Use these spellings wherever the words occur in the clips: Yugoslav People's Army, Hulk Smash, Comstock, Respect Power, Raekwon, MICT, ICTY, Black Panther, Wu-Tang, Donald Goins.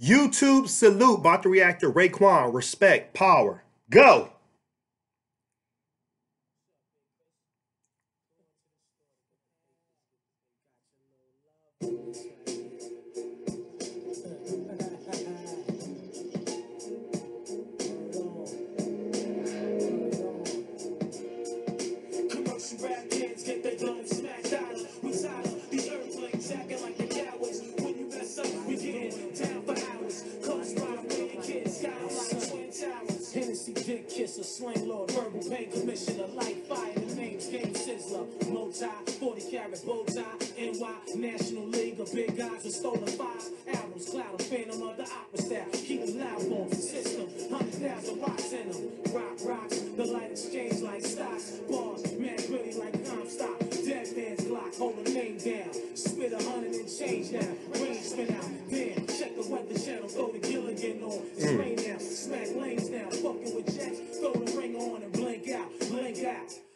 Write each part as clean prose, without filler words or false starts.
YouTube salute. About to react to Raekwon, Respect Power. Go. Kiss a slang lord, verbal pain commissioner, light fire, the name's game sizzler, multi, 40 carat bow tie, NY, National League of Big Guys with stolen 5 albums, cloud of phantom of the opera style, keep the loud on the system, 100,000 rocks in them, rocks, the light exchange like stocks, bars, man, really like Comstock, dead man's Glock, hold the name down, spit 100 and change now, rain spin out, damn, check the weather channel, go to Gilligan on, it's rain now, smack lanes now, fucking with Jacks, throw the ring on and blink out,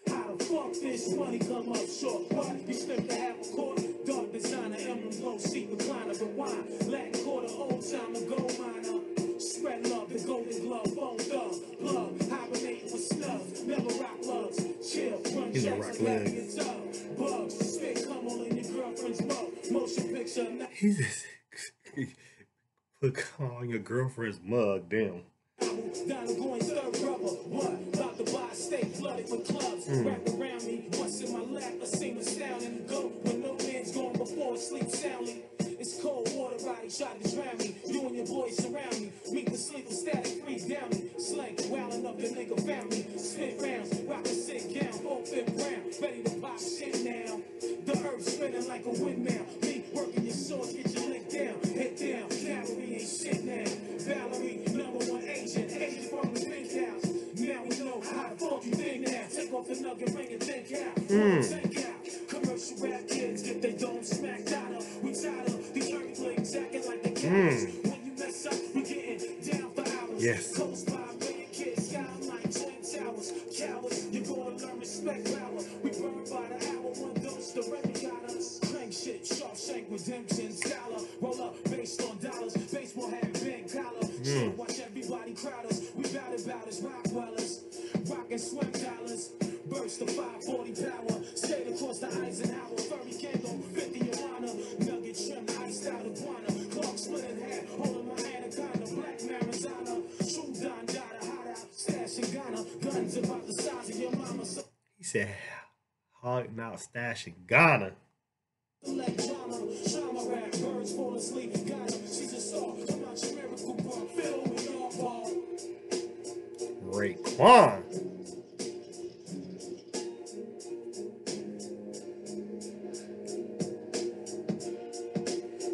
How the fuck this money come up short? What? You slipped to have a court, dark designer, emblem, low seat, recliner, rewind, Latin quarter, old timer, gold miner, spread love, the golden glove, bone thug, plug, hibernating with snubs, never rock loves, chill, run jacks, and tub, bugs, spit, come on in your girlfriend's mug, motion picture, Put on your girlfriend's mug, damn. Donald Goins, third brother, what? About to buy a steak, flooded with clubs. Wrap around me, what's in my lap? I seem astounding. Go when no man's gone before sleep soundly. It's cold water, body tried to drown me. You and your boys surround me. Meet the sleep of static, freeze down me. Slank, wildin' up the nigga found me. Spin rounds, rock a sick gown, full fit round. Ready to pop shit now. The earth spinning like a windmill. Me working your sword, get your lick down. Hit down, Valerie ain't shit now. Valerie, #1 agent, from the big house. Now we know how the fuck you think now. Take off the nugget ring and think out. Think out. Commercial rap kids get their domes smacked out of. We tired of these earthlings acting like the cows. When you mess up, we getting down for hours. Yes. Coast by million kids, skyline, twin towers. Cowards, you're going to learn respect power. We burn by the hour, one dose, the record got us. Crank shit, sharp shank, redemption, scholar. Roll up based on dollars. Baseball hat, big collar. Shit, watch everybody crowd us. We bout us, rock wellers. Rockin' swim dollars. Burst the 540 power. Stay across the Eisenhower. Furry candle, 50 your honor. Nugget trim, iced out iguana. Clark split in half, holding my anaconda. Black Marizana. True Don Dada, hot out. Stash in Ghana. Guns about the size of your mama. So he said, hogging out, stash in Ghana. Select drama, trauma rap, birds fall asleep. Got him, she just saw. Come out your miracle bar. Fiddle with your ball. Raekwon.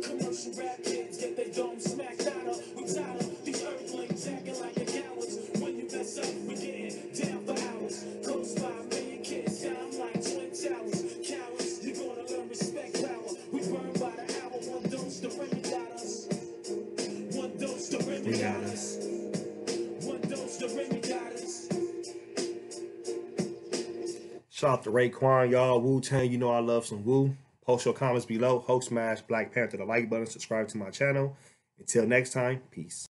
Commercial rap kids get their domes smacked out of. We tired of these earthlings acting like the cowards. When you mess up, we getting down for hours. Goes by a million kids, down like twin towers. Cowards, you're gonna learn respect power. We burn by the hour. One dose, the rim got us. One dose, the rim got us. One dose, the rim got us. Shout out to Raekwon, y'all. Wu-Tang, you know I love some Wu. Post your comments below. Hulk Smash, Black Panther, the like button. Subscribe to my channel. Until next time, peace.